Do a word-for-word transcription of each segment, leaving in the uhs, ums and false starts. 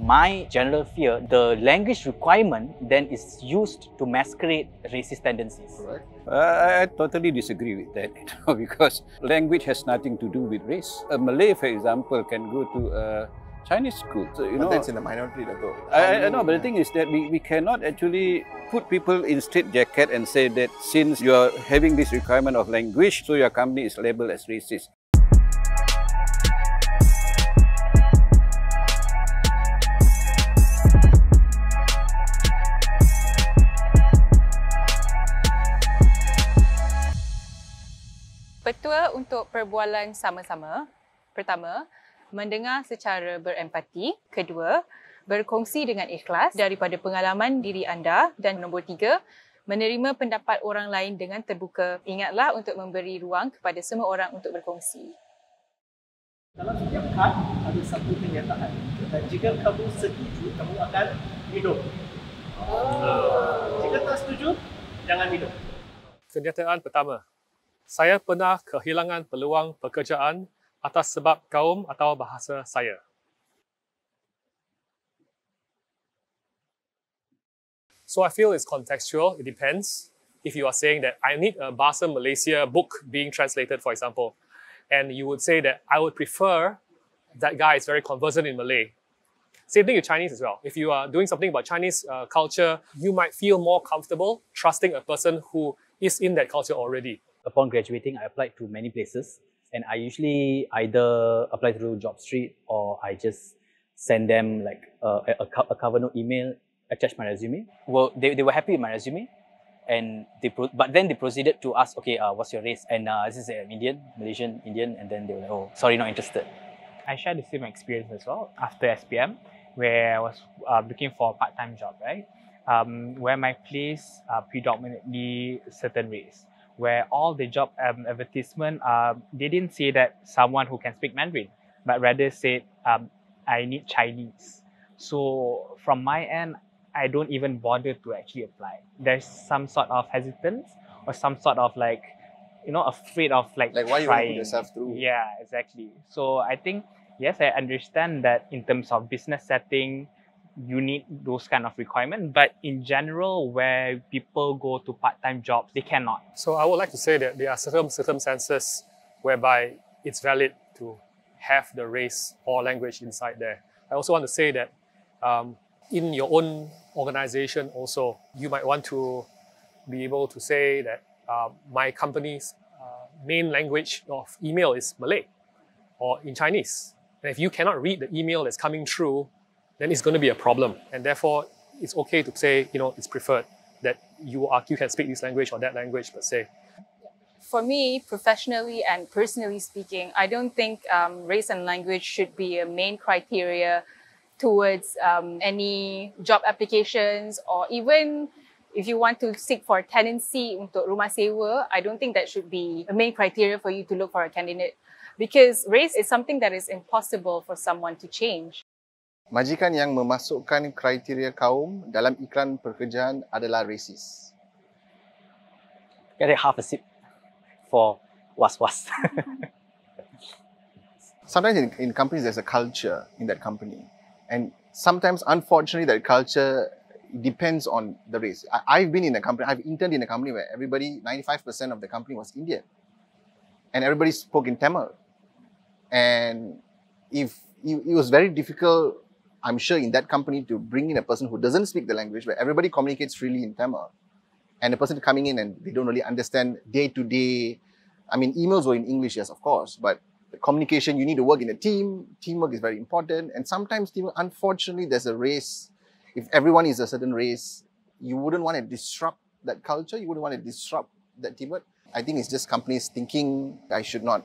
My general fear, the language requirement then is used to masquerade racist tendencies. Correct. Uh, I totally disagree with that, you know, because language has nothing to do with race. A Malay, for example, can go to a Chinese school. So, you but know, that's in the minority level. I, I know, but the thing is that we, we cannot actually put people in straitjacket and say that since you are having this requirement of language, so your company is labeled as racist. Petua untuk perbualan sama-sama. Pertama, mendengar secara berempati. Kedua, berkongsi dengan ikhlas daripada pengalaman diri anda. Dan nombor tiga, menerima pendapat orang lain dengan terbuka. Ingatlah untuk memberi ruang kepada semua orang untuk berkongsi. Dalam setiap kad ada satu kenyataan. Dan jika kamu setuju, kamu akan minum. Jika tak setuju, jangan minum. Kenyataan pertama. Saya pernah kehilangan peluang pekerjaan atas sebab kaum atau bahasa saya. So I feel it's contextual. It depends. If you are saying that I need a Bahasa Malaysia book being translated, for example, and you would say that I would prefer that guy is very conversant in Malay. Same thing with Chinese as well. If you are doing something about Chinese uh, culture, you might feel more comfortable trusting a person who is in that culture already. Upon graduating, I applied to many places and I usually either apply through JobStreet or I just send them like a, a, a cover note email, attach my resume. Well, they, they were happy with my resume and they pro but then they proceeded to ask, okay, uh, what's your race? And uh, this is an Indian, Malaysian, Indian, and then they were like, oh, sorry, not interested. I shared the same experience as well after S P M where I was uh, looking for a part-time job, right? Um, where my place are predominantly certain race. Where all the job um, advertisement, uh, they didn't say that someone who can speak Mandarin, but rather said, um, I need Chinese. So from my end, I don't even bother to actually apply. There's some sort of hesitance or some sort of like, you know, afraid of like, like why trying. You put yourself through? Yeah, exactly. So I think, yes, I understand that in terms of business setting, you need those kind of requirements, but in general, where people go to part-time jobs, they cannot. So I would like to say that there are certain circumstances whereby it's valid to have the race or language inside there. I also want to say that um, in your own organization also, you might want to be able to say that uh, my company's uh, main language of email is Malay or in Chinese. And if you cannot read the email that's coming through, then it's going to be a problem. And therefore, it's okay to say, you know, it's preferred that you are, you can speak this language or that language, per se. For me, professionally and personally speaking, I don't think um, race and language should be a main criteria towards um, any job applications or even if you want to seek for tenancy untuk rumah sewa, I don't think that should be a main criteria for you to look for a candidate because race is something that is impossible for someone to change. Majikan yang memasukkan kriteria kaum dalam iklan pekerjaan adalah racist. Get a half a sip for was-was. Sometimes in, in companies, there's a culture in that company. And sometimes, unfortunately, that culture depends on the race. I, I've been in a company, I've interned in a company where everybody, ninety-five percent of the company was Indian. And everybody spoke in Tamil. And if it, it was very difficult, I'm sure, in that company to bring in a person who doesn't speak the language, where everybody communicates freely in Tamil, and a person coming in and they don't really understand day-to-day. I mean, emails were in English, yes, of course, but the communication, you need to work in a team. Teamwork is very important. And sometimes, teamwork, unfortunately, there's a race. If everyone is a certain race, you wouldn't want to disrupt that culture. You wouldn't want to disrupt that teamwork. I think it's just companies thinking, I should not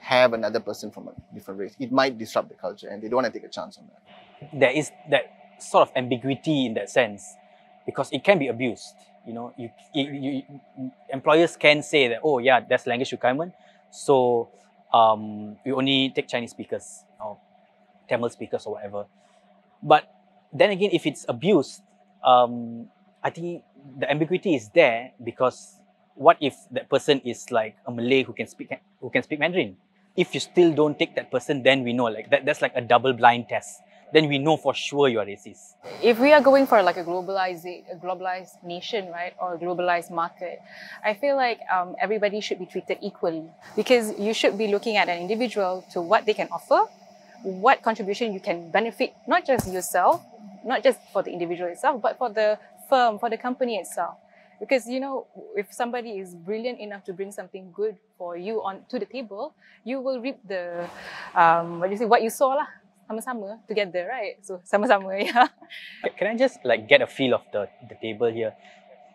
have another person from a different race. It might disrupt the culture, and they don't want to take a chance on that. There is that sort of ambiguity in that sense, because it can be abused. You know, you, you, you employers can say that, oh yeah, that's language requirement, so um, we only take Chinese speakers or Tamil speakers or whatever. But then again, if it's abused, um, I think the ambiguity is there because what if that person is like a Malay who can speak who can speak Mandarin? If you still don't take that person, then we know like that that's like a double blind test. then we know for sure you are racist. If we are going for like a globalized, a globalized nation, right, or a globalized market, I feel like um, everybody should be treated equally, because you should be looking at an individual to what they can offer, what contribution you can benefit, not just yourself, not just for the individual itself, but for the firm, for the company itself. Because, you know, if somebody is brilliant enough to bring something good for you on to the table, you will reap the, um, what you say, what you saw lah, sama-sama, together, right? So, sama-sama, yeah. Can I just, like, get a feel of the, the table here,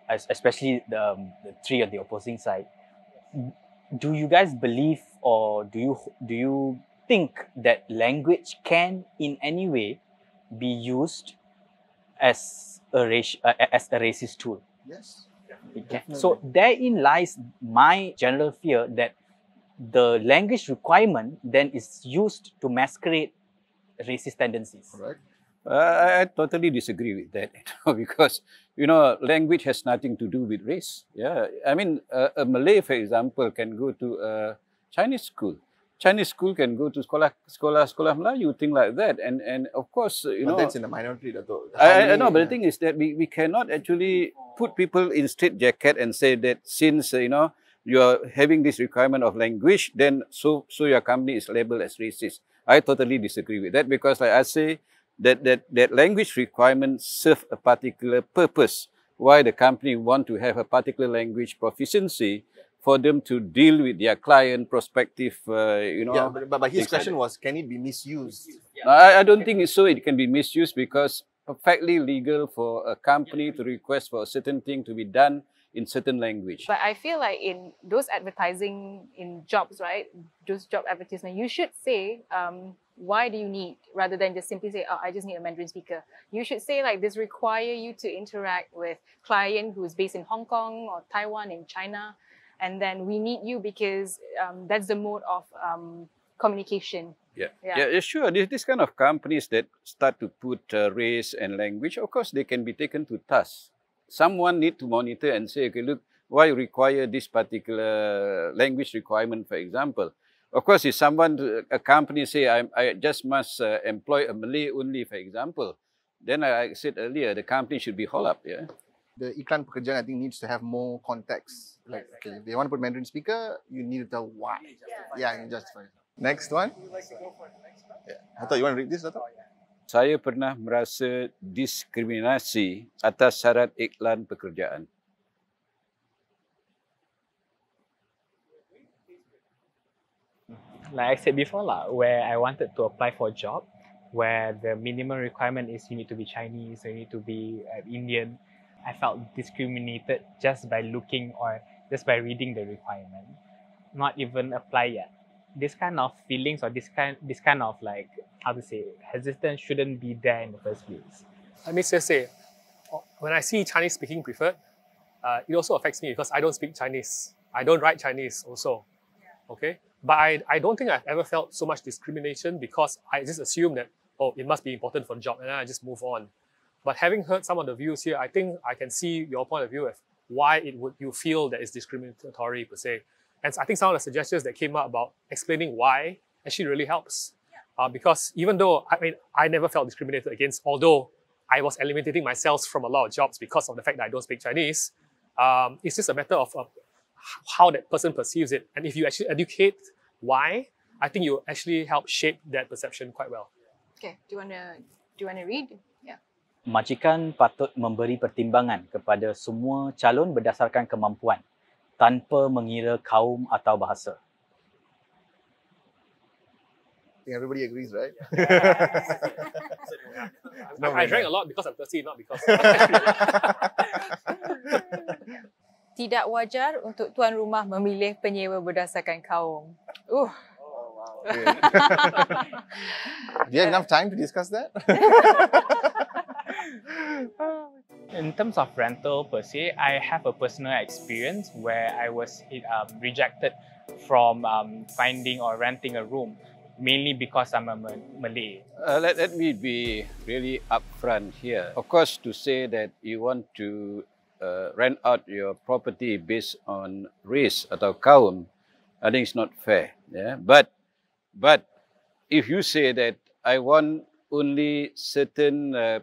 as, especially the, um, the three on the opposing side? Do you guys believe, or do you, do you think that language can, in any way, be used as a, raci uh, as a racist tool? Yes. So therein lies my general fear that the language requirement then is used to masquerade racist tendencies. Correct. Uh, I totally disagree with that, you know, because, you know, language has nothing to do with race. Yeah, I mean, uh, a Malay, for example, can go to a Chinese school. Chinese school can go to Sekolah, Sekolah, Sekolah Melayu, thing like that. And, and of course, you know... But that's in the minority, Dato'. I, I know, but the thing is that we, we cannot actually put people in straitjacket and say that since, uh, you know, you are having this requirement of language, then so, so your company is labeled as racist. I totally disagree with that, because like I say, that, that, that language requirement serves a particular purpose. Why the company want to have a particular language proficiency for them to deal with their client, prospective, uh, you know. Yeah, but, but his question was, can it be misused? Yeah. I, I don't think it's so. It can be misused, because perfectly legal for a company to request for a certain thing to be done in certain language. But I feel like in those advertising, in jobs, right, those job advertisement, you should say, um, why do you need, rather than just simply say, oh, I just need a Mandarin speaker. You should say like, this require you to interact with client who is based in Hong Kong or Taiwan and China. And then we need you because um, that's the mode of um, communication. Yeah. Yeah, yeah, sure. This, this kind of companies that start to put uh, race and language, of course, they can be taken to task. Someone need to monitor and say, okay, look, why require this particular language requirement, for example? Of course, if someone, a company say, I, I just must uh, employ a Malay only, for example, then like I said earlier, the company should be hauled up, yeah? The Iklan Pekerjaan, I think, needs to have more context. Like, okay, if they want to put Mandarin speaker, you need to tell why. Yeah, you justify it. Next one. Would you like to go for the next one? Yeah. Dato', you want to read this, Dato'? Oh, yeah. Saya pernah merasa diskriminasi atas syarat Iklan Pekerjaan. Like I said before, lah, where I wanted to apply for a job, where the minimum requirement is you need to be Chinese, or you need to be uh, Indian, I felt discriminated just by looking or just by reading the requirement, not even apply yet. This kind of feelings or this kind, this kind of like, how to say, hesitance shouldn't be there in the first place. Let me just say, when I see Chinese speaking preferred, uh, it also affects me because I don't speak Chinese. I don't write Chinese also, okay? But I, I don't think I've ever felt so much discrimination because I just assume that, oh, it must be important for the job, and then I just move on. But having heard some of the views here, I think I can see your point of view of why it would you feel that it's discriminatory per se. And I think some of the suggestions that came up about explaining why actually really helps. Yeah. Uh, because even though, I mean, I never felt discriminated against, although I was eliminating myself from a lot of jobs because of the fact that I don't speak Chinese, um, it's just a matter of uh, how that person perceives it. And if you actually educate why, I think you actually help shape that perception quite well. Okay, do you want to, do you want to read? Yeah. Majikan patut memberi pertimbangan kepada semua calon berdasarkan kemampuan, tanpa mengira kaum atau bahasa. I think everybody agrees, right? Yeah. no, I, I drank a lot because I'm thirsty, not because... Tidak wajar untuk tuan rumah memilih penyewa berdasarkan kaum. Uh. Oh, wow. Okay. Do you have enough time to discuss that? In terms of rental per se, I have a personal experience where I was um, rejected from um, finding or renting a room, mainly because I'm a Malay. Uh, let, let me be really upfront here. Of course, to say that you want to uh, rent out your property based on race atau kaum, I think it's not fair. Yeah? But, but if you say that I want only certain uh,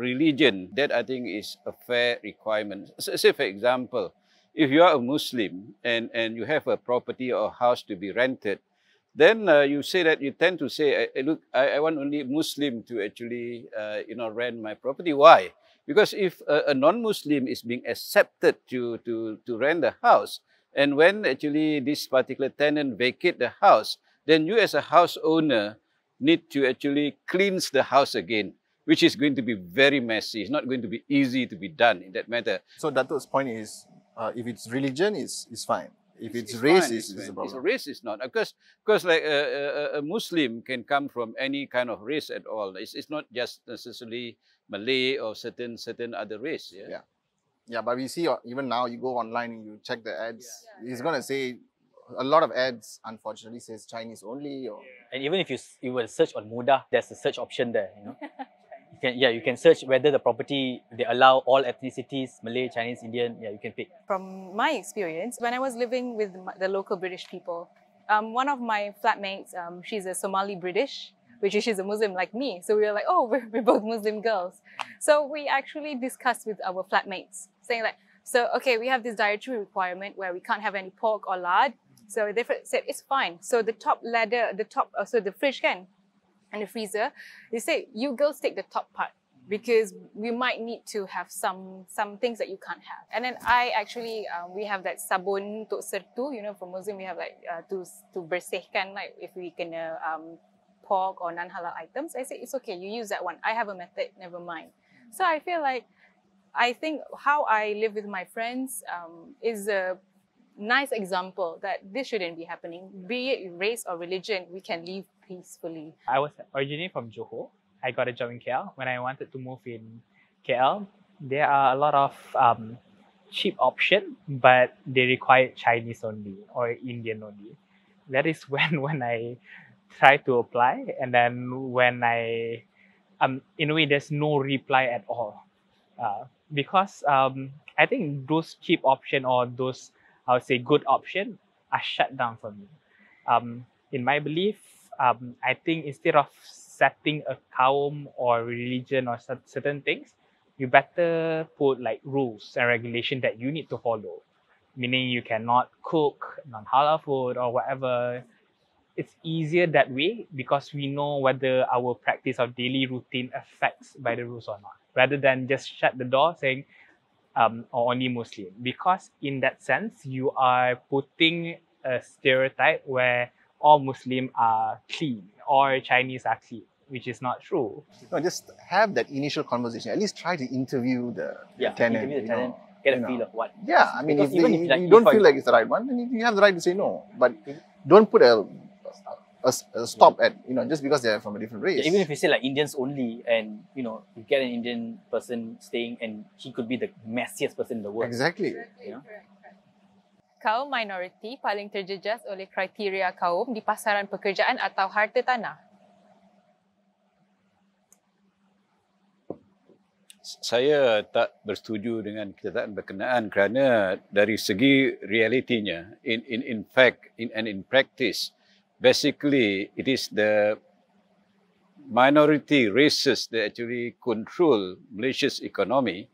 religion. That I think is a fair requirement. So, say for example, if you are a Muslim and, and you have a property or house to be rented, then uh, you say that you tend to say, I, I look, I, I want only Muslim to actually, uh, you know, rent my property. Why? Because if a, a non-Muslim is being accepted to, to, to rent the house, and when actually this particular tenant vacate the house, then you as a house owner need to actually cleanse the house again, which is going to be very messy. It's not going to be easy to be done in that matter. So Datuk's point is, uh, if it's religion, it's, it's fine. If it's, it's race, fine, it's, it's, it's a problem. If race is not. Of course, because like a, a, a Muslim can come from any kind of race at all. It's, it's not just necessarily Malay or certain certain other race. Yeah, yeah, yeah, but we see even now you go online and you check the ads. Yeah. It's gonna say a lot of ads. Unfortunately, says Chinese only. Or... And even if you you will search on Mudah, there's a search option there. You know. You can, yeah, you can search whether the property, they allow all ethnicities, Malay, Chinese, Indian, yeah, you can pick. From my experience, when I was living with the local British people, um, one of my flatmates, um, she's a Somali British, which is she's a Muslim like me. So we were like, oh, we're, we're both Muslim girls. So we actually discussed with our flatmates, saying like, so, okay, we have this dietary requirement where we can't have any pork or lard. So they said, it's fine. So the top ladder, the top, so the fridge can, and the freezer, they say, you girls take the top part because we might need to have some some things that you can't have. And then I actually, um, we have that sabun tok sertu, you know, for Muslim, we have like uh, to, to bersihkan, like if we can uh, um, pork or non-halal items. I say, it's okay, you use that one. I have a method, never mind. So I feel like, I think how I live with my friends um, is a nice example that this shouldn't be happening. Be it race or religion, we can live peacefully. I was originally from Johor. I got a job in K L. When I wanted to move in K L, there are a lot of um, cheap options, but they require Chinese only or Indian only. That is when, when I tried to apply, and then when I, um, in a way, there's no reply at all. Uh, because um, I think those cheap options or those, I would say, good options are shut down for me. Um, in my belief, Um, I think instead of setting a kaum or religion or certain things, you better put like rules and regulation that you need to follow. Meaning you cannot cook non-halal food or whatever. It's easier that way because we know whether our practice of daily routine affects by the rules or not. Rather than just shut the door saying, um, or only Muslim. Because in that sense, you are putting a stereotype where all Muslims are clean, or Chinese are clean, which is not true. No, just have that initial conversation. At least try to interview the, yeah, the tenant. Interview the tenant, know, get a know. feel of what. Yeah, I mean, because if, even they, if like, you don't feel like it's the right one, then you have the right to say no. But don't put a, a, a stop at, you know, just because they're from a different race. Yeah, even if you say like Indians only, and you know, you get an Indian person staying, and he could be the messiest person in the world. Exactly. exactly. You know? Kaum minoriti paling terjejas oleh kriteria kaum di pasaran pekerjaan atau harta tanah? Saya tak bersetuju dengan kenyataan berkenaan kerana dari segi realitinya, in in in fact in and in practice, basically it is the minority races that actually control Malaysia's economy.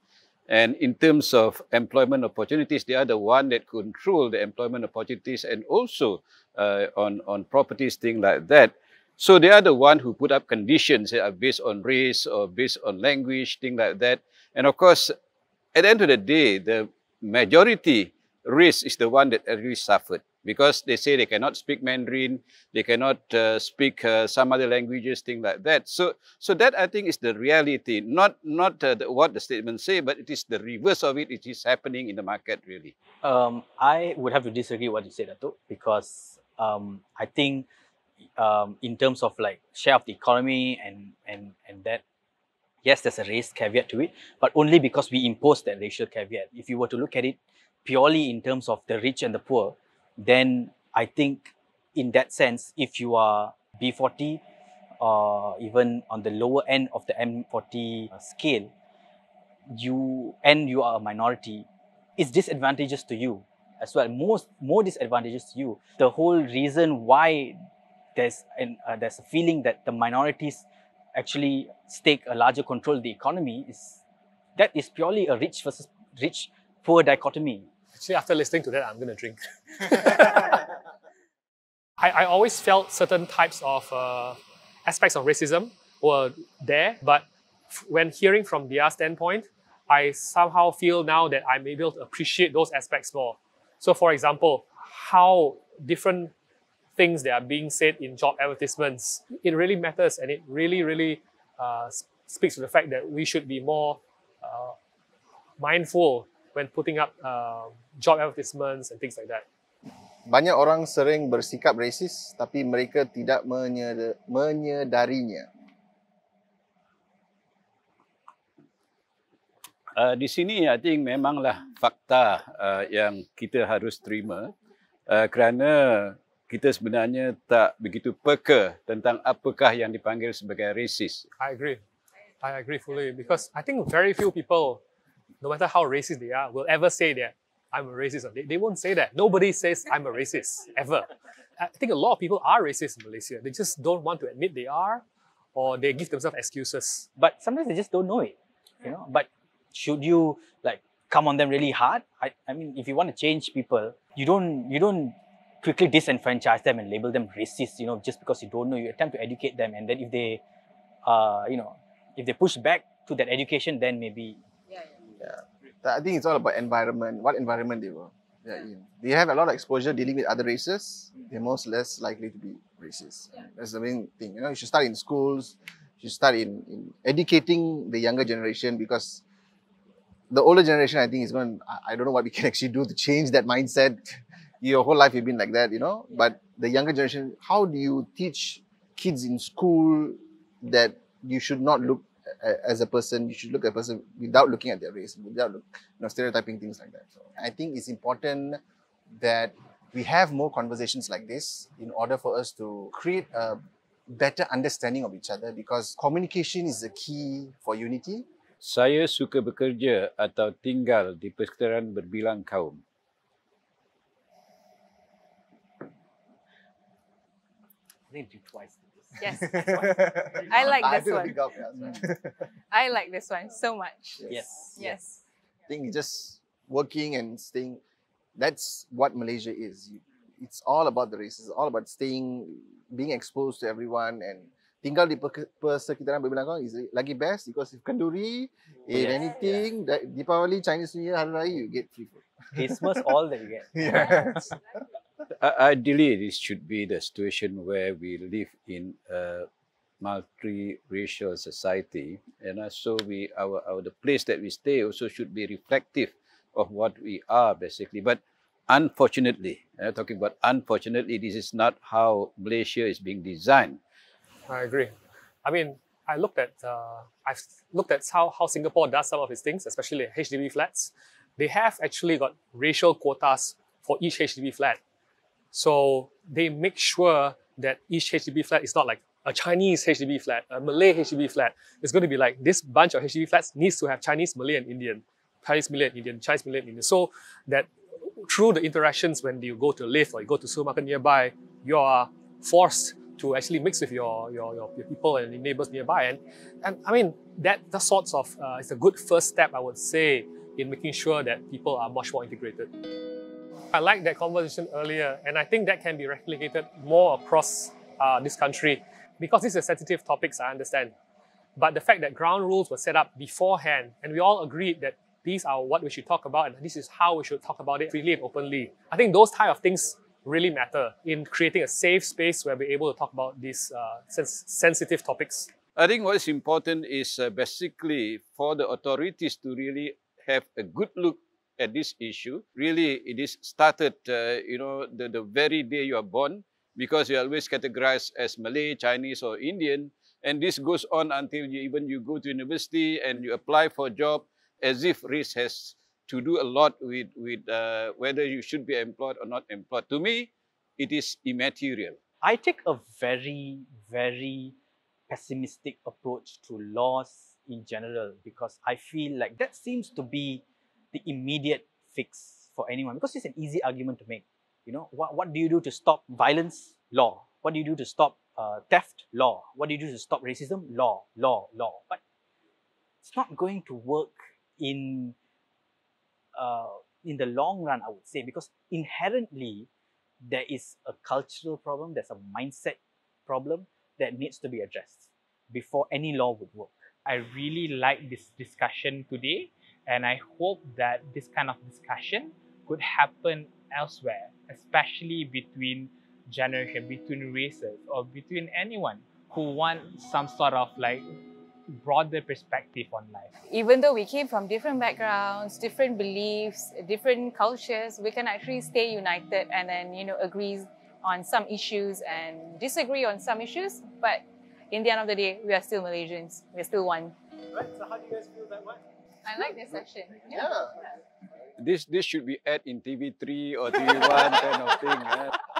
And in terms of employment opportunities, they are the one that control the employment opportunities and also uh, on, on properties, things like that. So they are the one who put up conditions that are based on race or based on language, things like that. And of course, at the end of the day, the majority race is the one that really suffered because they say they cannot speak Mandarin, they cannot uh, speak uh, some other languages, things like that. So, so that I think is the reality, not not uh, the, what the statements say, but it is the reverse of it. It is happening in the market, really. Um, I would have to disagree with what you said, Datuk, because um, I think um, in terms of like share of the economy and and and that. Yes, there's a race caveat to it, but only because we impose that racial caveat. If you were to look at it purely in terms of the rich and the poor, then I think in that sense, if you are B forty or uh, even on the lower end of the M forty scale, you and you are a minority, it's disadvantageous to you as well. Most more disadvantageous to you. The whole reason why there's an uh, there's a feeling that the minorities actually stake a larger control of the economy, is that is purely a rich versus rich poor dichotomy. Actually, after listening to that, I'm going to drink. I, I always felt certain types of uh, aspects of racism were there, but when hearing from their standpoint, I somehow feel now that I'm able to appreciate those aspects more. So for example, how different things that are being said in job advertisements, it really matters, and it really, really uh, speaks to the fact that we should be more uh, mindful when putting up uh, job advertisements and things like that. Banyak orang sering bersikap rasis, tapi mereka tidak menyedarinya. Uh, di sini, I think memanglah fakta uh, yang kita harus terima uh, kerana kita sebenarnya tak begitu peka tentang apakah yang dipanggil sebagai racist. I agree. I agree fully, because I think very few people, no matter how racist they are, will ever say that I'm a racist. They, they won't say that. Nobody says I'm a racist, ever. I think a lot of people are racist in Malaysia. They just don't want to admit they are, or they give themselves excuses. But sometimes they just don't know it, you know. But should you like come on them really hard? I, I mean, if you want to change people, you don't, you don't quickly disenfranchise them and label them racist, you know, just because you don't know. You attempt to educate them, and then if they, uh, you know, if they push back to that education, then maybe. Yeah, yeah. yeah. I think it's all about environment. What environment they were yeah. in. They have a lot of exposure dealing with other races. They're most less likely to be racist. Yeah. That's the main thing. You know, you should start in schools. You should start in, in educating the younger generation, because the older generation, I think, is going. I don't know what we can actually do to change that mindset. Your whole life you've been like that, you know. But the younger generation, how do you teach kids in school that you should not look as a person, you should look at a person without looking at their race, without you know, stereotyping, things like that. So I think it's important that we have more conversations like this in order for us to create a better understanding of each other, because communication is the key for unity. Saya suka bekerja atau tinggal di persekitaran berbilang kaum. They do twice this. Yes. I like this I one. Up, yeah, I like this one so much. Yes. Yes. yes. I think just working and staying, that's what Malaysia is. You, it's all about the races, all about staying, being exposed to everyone, and tinggal di persekitaran berbilang kaum is lagi best, because if kenduri, if yeah, anything, yeah. Deepavali, Chinese New Year, Hari Raya, you get free food. Christmas, all that you get. Yes. Ideally, this should be the situation where we live in a multiracial society, and so we our, our the place that we stay also should be reflective of what we are basically. But unfortunately, uh, talking about unfortunately, this is not how Malaysia is being designed. I agree. I mean, I looked at uh, I've looked at how how Singapore does some of its things, especially H D B flats. They have actually got racial quotas for each H D B flat. So they make sure that each H D B flat is not like a Chinese H D B flat, a Malay H D B flat. It's going to be like this bunch of H D B flats needs to have Chinese, Malay and Indian, Chinese, Malay and Indian, Chinese, Malay and Indian. So that through the interactions when you go to Lyft or you go to supermarket nearby, you are forced to actually mix with your, your, your, your people and your neighbors nearby. And, and I mean, that, that sorts of, uh, it's a good first step, I would say, in making sure that people are much more integrated. I liked that conversation earlier, and I think that can be replicated more across uh, this country, because these are sensitive topics, I understand. But the fact that ground rules were set up beforehand, and we all agreed that these are what we should talk about and this is how we should talk about it freely and openly. I think those type of things really matter in creating a safe space where we're able to talk about these uh, sens sensitive topics. I think what is important is uh, basically for the authorities to really have a good look at this issue. Really, it is started, uh, you know, the, the very day you are born, because you are always categorized as Malay, Chinese or Indian. And this goes on until you even you go to university and you apply for a job, as if race has to do a lot with, with uh, whether you should be employed or not employed. To me, it is immaterial. I take a very, very pessimistic approach to laws in general, because I feel like that seems to be the immediate fix for anyone, because it's an easy argument to make. You know, what, what do you do to stop violence? Law. What do you do to stop uh, theft, law. What do you do to stop racism? Law, law, law. But it's not going to work in uh, in the long run, I would say, because inherently there is a cultural problem, there's a mindset problem that needs to be addressed before any law would work. I really like this discussion today, and I hope that this kind of discussion could happen elsewhere, especially between generations, between races, or between anyone who wants some sort of like broader perspective on life. Even though we came from different backgrounds, different beliefs, different cultures, we can actually stay united and then, you know, agree on some issues and disagree on some issues. But in the end of the day, we are still Malaysians. We're still one. Right, so how do you guys feel that way? I like this section. Yeah. yeah. This, this should be ad in T V three or T V one kind of thing. Yeah.